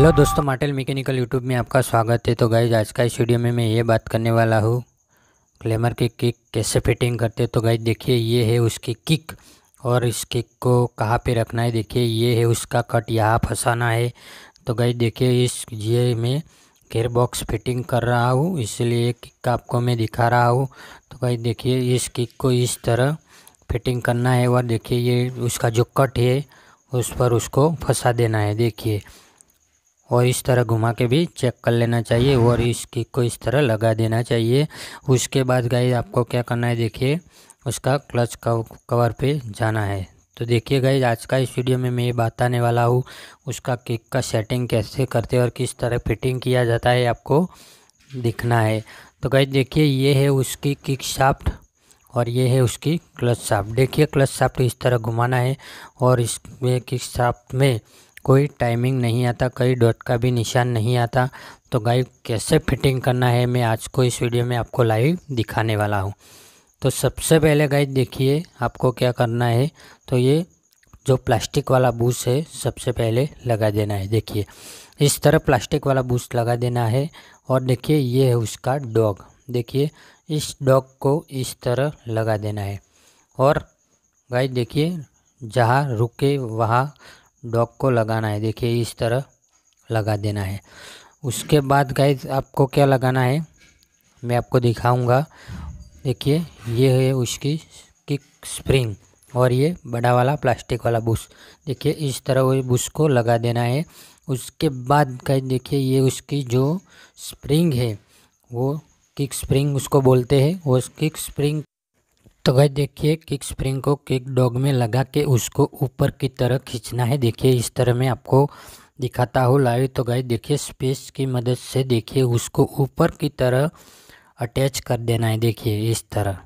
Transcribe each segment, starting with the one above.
Hello दोस्तों, माटेल mechanical YouTube में आपका स्वागत है। तो गाइज आज का इस वीडियो में मैं ये बात करने वाला हूँ ग्लैमर की किक कैसे फिटिंग करते हैं। तो गाइज देखिए, ये है उसकी किक और इस किक को कहाँ पे रखना है। देखिए ये है उसका कट, यहाँ फंसाना है। तो गाइज देखिए इस ये मैं गियर बॉक्स फिटिंग कर रहा हूँ, इसलिए किक आपको मैं दिखा रहा हूँ। तो गाइज देखिए इस किक को इस तरह फिटिंग करना है और देखिए ये उसका जो कट है उस पर उसको फंसा देना है। देखिए और इस तरह घुमा के भी चेक कर लेना चाहिए और इस किक को इस तरह लगा देना चाहिए। उसके बाद गाइस आपको क्या करना है, देखिए उसका क्लच कवर पे जाना है। तो देखिए गाइस आज का इस वीडियो में मैं ये बताने वाला हूँ उसका किक का सेटिंग कैसे करते हैं और किस तरह फिटिंग किया जाता है, आपको दिखना है। तो गाइस देखिए ये है उसकी किक शाफ्ट और ये है उसकी क्लच शाफ्ट। देखिए क्लच शाफ्ट इस तरह घुमाना है और इसमें किक शाफ्ट में कोई टाइमिंग नहीं आता, कई डॉट का भी निशान नहीं आता। तो गाइस कैसे फिटिंग करना है मैं आज को इस वीडियो में आपको लाइव दिखाने वाला हूँ। तो सबसे पहले गाइस देखिए आपको क्या करना है, तो ये जो प्लास्टिक वाला बूस है सबसे पहले लगा देना है। देखिए इस तरह प्लास्टिक वाला बूस लगा देना है और देखिए ये है उसका डॉग। देखिए इस डॉग को इस तरह लगा देना है और गाइस देखिए जहाँ रुके वहाँ डॉग को लगाना है। देखिए इस तरह लगा देना है। उसके बाद गाइस आपको क्या लगाना है मैं आपको दिखाऊंगा। देखिए ये है उसकी किक स्प्रिंग और ये बड़ा वाला प्लास्टिक वाला बुश। देखिए इस तरह वो बुश को लगा देना है। उसके बाद गाइस देखिए ये उसकी जो स्प्रिंग है वो किक स्प्रिंग उसको बोलते हैं, वो किक स्प्रिंग। तो गाइस देखिए किक स्प्रिंग को किक डॉग में लगा के उसको ऊपर की तरह खींचना है। देखिए इस तरह मैं आपको दिखाता हूँ लाइव। तो गाइस देखिए स्पेस की मदद से देखिए उसको ऊपर की तरह अटैच कर देना है। देखिए इस तरह।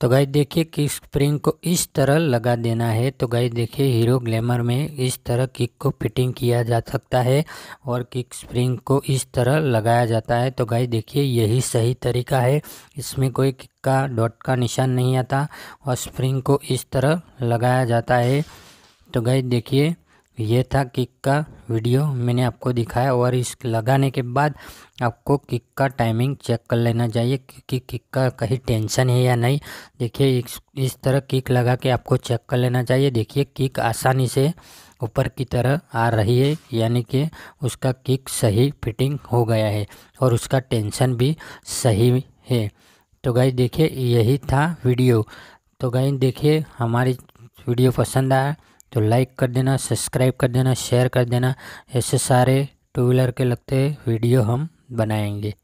तो गाइस देखिए किक स्प्रिंग को इस तरह लगा देना है। तो गाइस देखिए हीरो ग्लैमर में इस तरह किक को फिटिंग किया जा सकता है और किक स्प्रिंग को इस तरह लगाया जाता है। तो गाइस देखिए यही सही तरीका है, इसमें कोई किक का डॉट का निशान नहीं आता और स्प्रिंग को इस तरह लगाया जाता है। तो गाइस देखिए ये था किक का वीडियो मैंने आपको दिखाया और इस लगाने के बाद आपको किक का टाइमिंग चेक कर लेना चाहिए कि किक का कहीं टेंशन है या नहीं। देखिए इस तरह किक लगा के आपको चेक कर लेना चाहिए। देखिए किक आसानी से ऊपर की तरह आ रही है, यानी कि उसका किक सही फिटिंग हो गया है और उसका टेंशन भी सही है। तो गाइस देखिए यही था वीडियो। तो गाइस देखिए हमारी वीडियो पसंद आया तो लाइक कर देना, सब्सक्राइब कर देना, शेयर कर देना। ऐसे सारे टू व्हीलर के लगते वीडियो हम बनाएंगे।